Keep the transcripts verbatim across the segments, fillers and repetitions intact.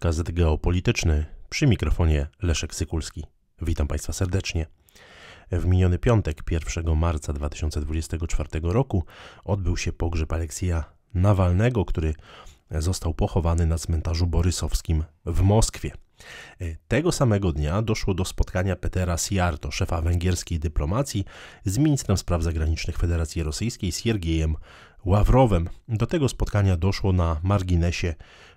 Podcast geopolityczny, przy mikrofonie Leszek Sykulski. Witam Państwa serdecznie. W miniony piątek, pierwszego marca dwa tysiące dwudziestego czwartego roku, odbył się pogrzeb Aleksieja Nawalnego, który został pochowany na cmentarzu borysowskim w Moskwie. Tego samego dnia doszło do spotkania Pétera Siarto, szefa węgierskiej dyplomacji, z ministrem spraw zagranicznych Federacji Rosyjskiej Siergiejem Ławrowem. Do tego spotkania doszło na marginesie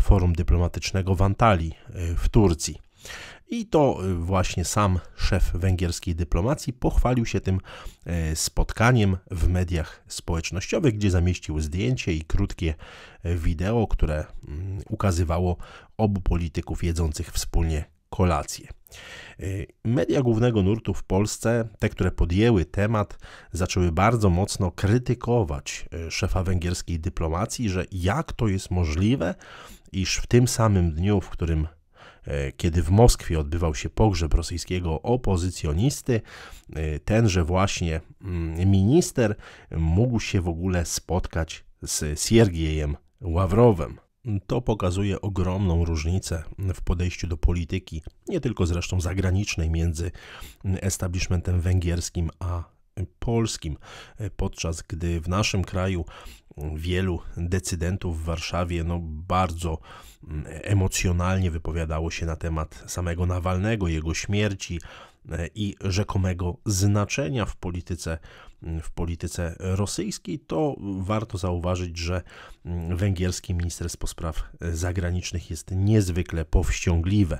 forum dyplomatycznego w Antalii w Turcji. I to właśnie sam szef węgierskiej dyplomacji pochwalił się tym spotkaniem w mediach społecznościowych, gdzie zamieścił zdjęcie i krótkie wideo, które ukazywało obu polityków jedzących wspólnie kolację. Media głównego nurtu w Polsce, te, które podjęły temat, zaczęły bardzo mocno krytykować szefa węgierskiej dyplomacji, że jak to jest możliwe, iż w tym samym dniu, w którym kiedy w Moskwie odbywał się pogrzeb rosyjskiego opozycjonisty, tenże właśnie minister mógł się w ogóle spotkać z Siergiejem Ławrowem. To pokazuje ogromną różnicę w podejściu do polityki, nie tylko zresztą zagranicznej, między establishmentem węgierskim a polskim, podczas gdy w naszym kraju wielu decydentów w Warszawie no, bardzo emocjonalnie wypowiadało się na temat samego Nawalnego, jego śmierci i rzekomego znaczenia w polityce, w polityce rosyjskiej, to warto zauważyć, że węgierski Ministerstwo Spraw Zagranicznych jest niezwykle powściągliwe.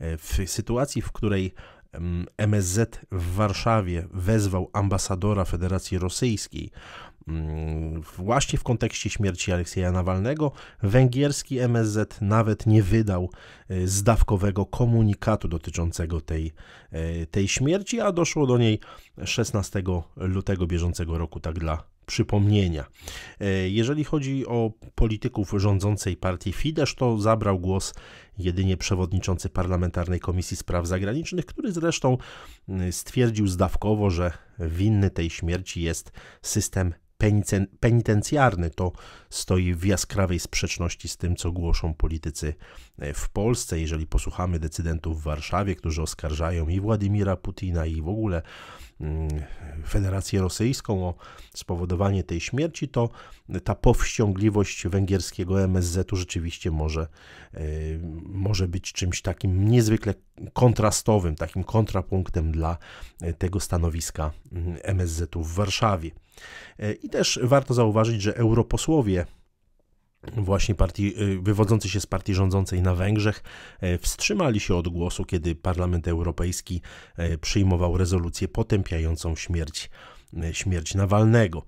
W sytuacji, w której M S Z w Warszawie wezwał ambasadora Federacji Rosyjskiej właśnie w kontekście śmierci Aleksieja Nawalnego, węgierski M S Z nawet nie wydał zdawkowego komunikatu dotyczącego tej, tej śmierci, a doszło do niej szesnastego lutego bieżącego roku, tak dla przypomnienia. Jeżeli chodzi o polityków rządzącej partii Fidesz, to zabrał głos jedynie przewodniczący Parlamentarnej Komisji Spraw Zagranicznych, który zresztą stwierdził zdawkowo, że winny tej śmierci jest system penitencjarny. To stoi w jaskrawej sprzeczności z tym, co głoszą politycy w Polsce. Jeżeli posłuchamy decydentów w Warszawie, którzy oskarżają i Władimira Putina, i w ogóle Federację Rosyjską o spowodowanie tej śmierci, to ta powściągliwość węgierskiego M S Z-u rzeczywiście może, może być czymś takim niezwykle kontrastowym, takim kontrapunktem dla tego stanowiska M S Z-u w Warszawie. I też warto zauważyć, że europosłowie właśnie partii, wywodzący się z partii rządzącej na Węgrzech, wstrzymali się od głosu, kiedy Parlament Europejski przyjmował rezolucję potępiającą śmierć, śmierć Nawalnego.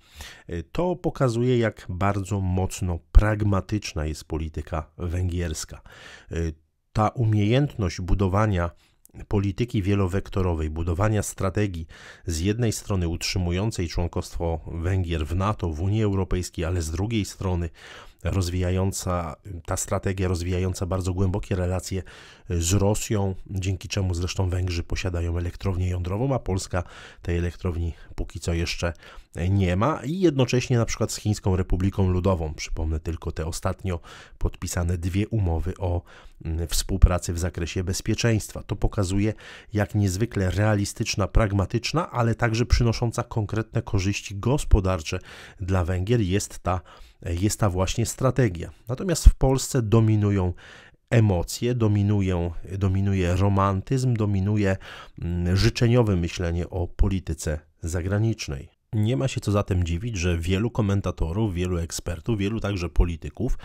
To pokazuje, jak bardzo mocno pragmatyczna jest polityka węgierska. Ta umiejętność budowania polityki wielowektorowej, budowania strategii z jednej strony utrzymującej członkostwo Węgier w NATO, w Unii Europejskiej, ale z drugiej strony rozwijająca, ta strategia rozwijająca bardzo głębokie relacje z Rosją, dzięki czemu zresztą Węgrzy posiadają elektrownię jądrową, a Polska tej elektrowni póki co jeszcze nie ma, i jednocześnie na przykład z Chińską Republiką Ludową. Przypomnę tylko te ostatnio podpisane dwie umowy o współpracy w zakresie bezpieczeństwa. To pokazuje, jak niezwykle realistyczna, pragmatyczna, ale także przynosząca konkretne korzyści gospodarcze dla Węgier jest ta jest ta właśnie strategia. Natomiast w Polsce dominują emocje, dominują, dominuje romantyzm, dominuje życzeniowe myślenie o polityce zagranicznej. Nie ma się co zatem dziwić, że wielu komentatorów, wielu ekspertów, wielu także polityków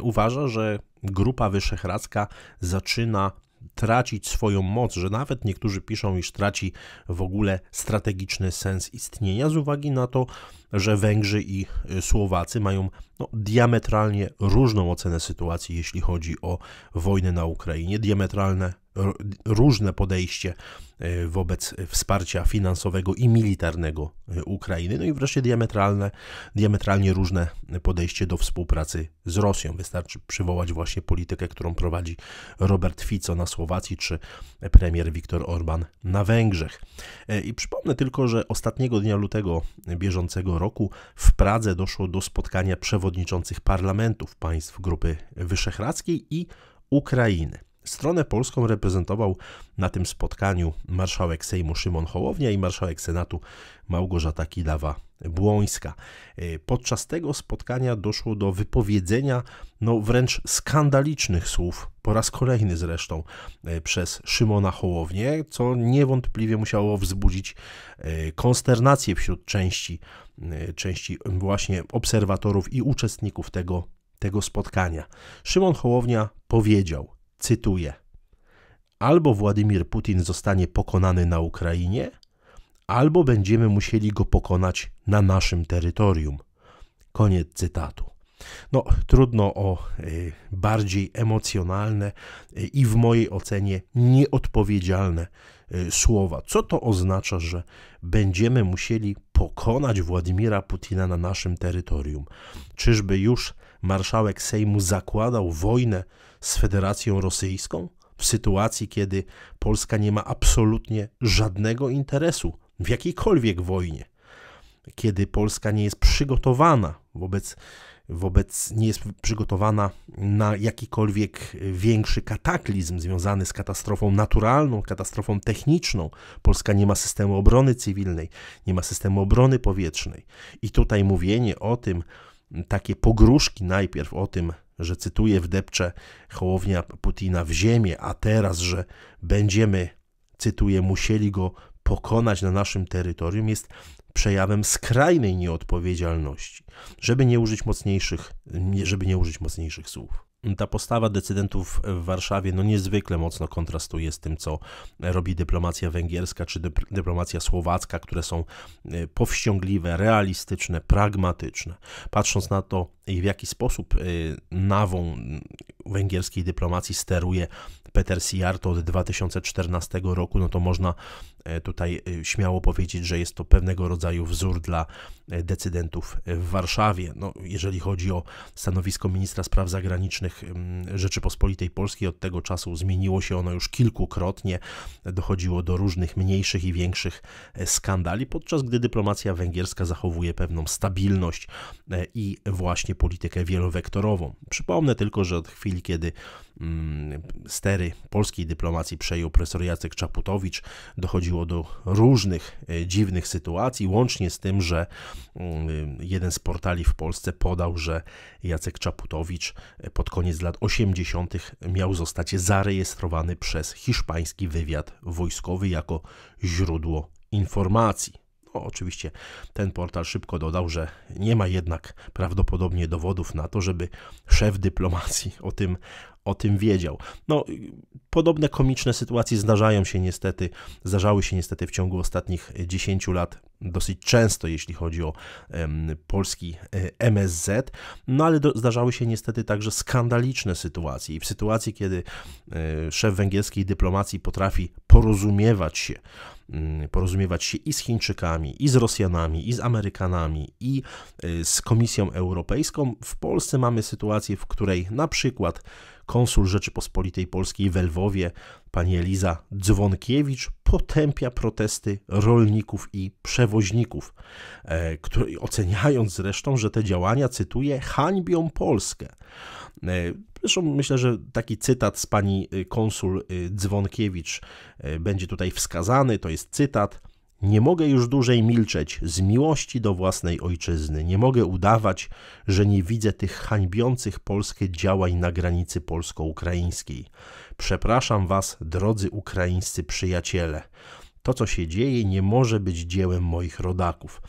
uważa, że Grupa Wyszehradzka zaczyna tracić swoją moc, że nawet niektórzy piszą, iż traci w ogóle strategiczny sens istnienia z uwagi na to, że Węgrzy i Słowacy mają no, diametralnie różną ocenę sytuacji, jeśli chodzi o wojnę na Ukrainie, diametralne różne podejście wobec wsparcia finansowego i militarnego Ukrainy, no i wreszcie diametralne, diametralnie różne podejście do współpracy z Rosją. Wystarczy przywołać właśnie politykę, którą prowadzi Robert Fico na Słowacji, czy premier Viktor Orban na Węgrzech. I przypomnę tylko, że ostatniego dnia lutego bieżącego roku w Pradze doszło do spotkania przewodniczących parlamentów państw Grupy Wyszehradzkiej i Ukrainy. Stronę polską reprezentował na tym spotkaniu marszałek Sejmu Szymon Hołownia i marszałek Senatu Małgorzata Kidawa-Błońska. Podczas tego spotkania doszło do wypowiedzenia no wręcz skandalicznych słów, po raz kolejny zresztą przez Szymona Hołownię, co niewątpliwie musiało wzbudzić konsternację wśród części, części właśnie obserwatorów i uczestników tego, tego spotkania. Szymon Hołownia powiedział, cytuję, albo Władimir Putin zostanie pokonany na Ukrainie, albo będziemy musieli go pokonać na naszym terytorium. Koniec cytatu. No, trudno o y, bardziej emocjonalne y, i w mojej ocenie nieodpowiedzialne y, słowa. Co to oznacza, że będziemy musieli pokonać Władimira Putina na naszym terytorium? Czyżby już marszałek Sejmu zakładał wojnę z Federacją Rosyjską w sytuacji, kiedy Polska nie ma absolutnie żadnego interesu w jakiejkolwiek wojnie, kiedy Polska nie jest przygotowana wobec, wobec nie jest przygotowana na jakikolwiek większy kataklizm związany z katastrofą naturalną, katastrofą techniczną. Polska nie ma systemu obrony cywilnej, nie ma systemu obrony powietrznej. I tutaj mówienie o tym, takie pogróżki najpierw o tym, że cytuję, wdepcze Hołownia Putina w ziemię, a teraz, że będziemy, cytuję, musieli go pokonać na naszym terytorium, jest przejawem skrajnej nieodpowiedzialności, żeby nie użyć mocniejszych, żeby nie użyć mocniejszych słów. Ta postawa decydentów w Warszawie no niezwykle mocno kontrastuje z tym, co robi dyplomacja węgierska czy dyplomacja słowacka, które są powściągliwe, realistyczne, pragmatyczne. Patrząc na to, w jaki sposób nawą węgierskiej dyplomacji steruje Péter Siarto od dwa tysiące czternastego roku, no to można tutaj śmiało powiedzieć, że jest to pewnego rodzaju wzór dla decydentów w Warszawie. No, jeżeli chodzi o stanowisko ministra spraw zagranicznych Rzeczypospolitej Polskiej, od tego czasu zmieniło się ono już kilkukrotnie. Dochodziło do różnych mniejszych i większych skandali, podczas gdy dyplomacja węgierska zachowuje pewną stabilność i właśnie politykę wielowektorową. Przypomnę tylko, że od chwili, kiedy stery polskiej dyplomacji przejął profesor Jacek Czaputowicz, dochodziło do różnych dziwnych sytuacji, łącznie z tym, że jeden z portali w Polsce podał, że Jacek Czaputowicz pod koniec lat osiemdziesiątych miał zostać zarejestrowany przez hiszpański wywiad wojskowy jako źródło informacji. No, oczywiście ten portal szybko dodał, że nie ma jednak prawdopodobnie dowodów na to, żeby szef dyplomacji o tym, o tym wiedział. No, podobne komiczne sytuacje zdarzają się niestety, zdarzały się niestety w ciągu ostatnich dziesięciu lat dosyć często, jeśli chodzi o em, polski M S Z, no ale do, zdarzały się niestety także skandaliczne sytuacje. I w sytuacji, kiedy e, szef węgierskiej dyplomacji potrafi porozumiewać się, porozumiewać się i z Chińczykami, i z Rosjanami, i z Amerykanami, i z Komisją Europejską. W Polsce mamy sytuację, w której na przykład konsul Rzeczypospolitej Polskiej we Lwowie, pani Eliza Dzwonkiewicz, potępia protesty rolników i przewoźników, który, oceniając zresztą, że te działania, cytuję, hańbią Polskę. Zresztą myślę, że taki cytat z pani konsul Dzwonkiewicz będzie tutaj wskazany, to jest cytat. Nie mogę już dłużej milczeć z miłości do własnej ojczyzny. Nie mogę udawać, że nie widzę tych hańbiących Polskę działań na granicy polsko-ukraińskiej. Przepraszam was, drodzy ukraińscy przyjaciele. To, co się dzieje, nie może być dziełem moich rodaków.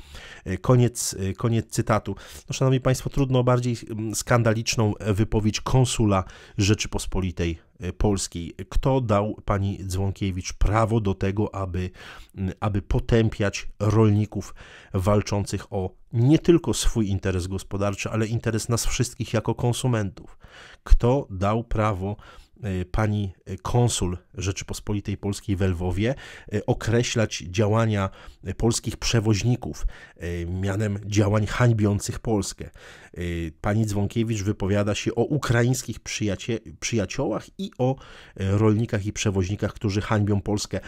Koniec, koniec cytatu. No, szanowni państwo, trudno o bardziej skandaliczną wypowiedź konsula Rzeczypospolitej Polskiej. Kto dał pani Dzwonkiewicz prawo do tego, aby, aby potępiać rolników walczących o nie tylko swój interes gospodarczy, ale interes nas wszystkich jako konsumentów? Kto dał prawo pani konsul Rzeczypospolitej Polskiej we Lwowie określać działania polskich przewoźników mianem działań hańbiących Polskę? Pani Dzwonkiewicz wypowiada się o ukraińskich przyjacie, przyjaciołach i o rolnikach i przewoźnikach, którzy hańbią Polskę.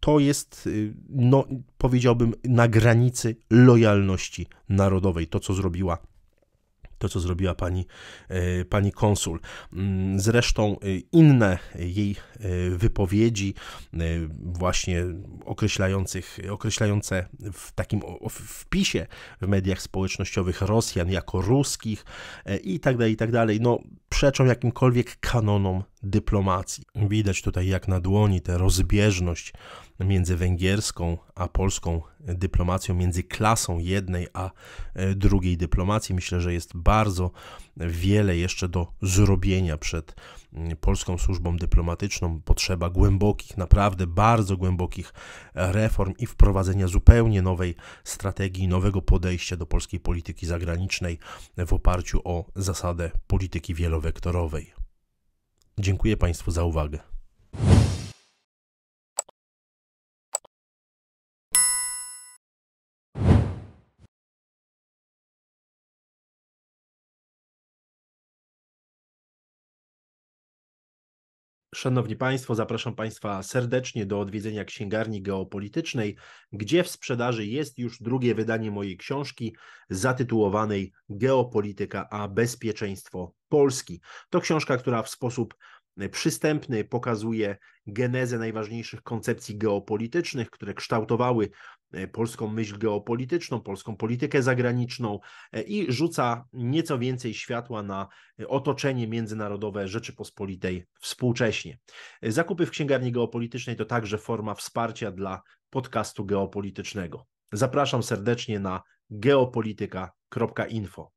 To jest, no, powiedziałbym, na granicy lojalności narodowej to, co zrobiła to, co zrobiła pani, pani konsul. Zresztą inne jej wypowiedzi właśnie określających, określające w takim wpisie w mediach społecznościowych Rosjan jako ruskich i tak dalej, i tak dalej, no przeczą jakimkolwiek kanonom dyplomacji. Widać tutaj jak na dłoni tę rozbieżność między węgierską a polską dyplomacją, między klasą jednej a drugiej dyplomacji. Myślę, że jest bardzo wiele jeszcze do zrobienia przed polską służbą dyplomatyczną. Potrzeba głębokich, naprawdę bardzo głębokich reform i wprowadzenia zupełnie nowej strategii, nowego podejścia do polskiej polityki zagranicznej w oparciu o zasadę polityki wielowektorowej. Dziękuję Państwu za uwagę. Szanowni Państwo, zapraszam Państwa serdecznie do odwiedzenia Księgarni Geopolitycznej, gdzie w sprzedaży jest już drugie wydanie mojej książki zatytułowanej Geopolityka a bezpieczeństwo Polski. To książka, która w sposób przystępny pokazuje genezę najważniejszych koncepcji geopolitycznych, które kształtowały polską myśl geopolityczną, polską politykę zagraniczną i rzuca nieco więcej światła na otoczenie międzynarodowe Rzeczypospolitej współcześnie. Zakupy w Księgarni Geopolitycznej to także forma wsparcia dla podcastu geopolitycznego. Zapraszam serdecznie na geopolityka kropka info.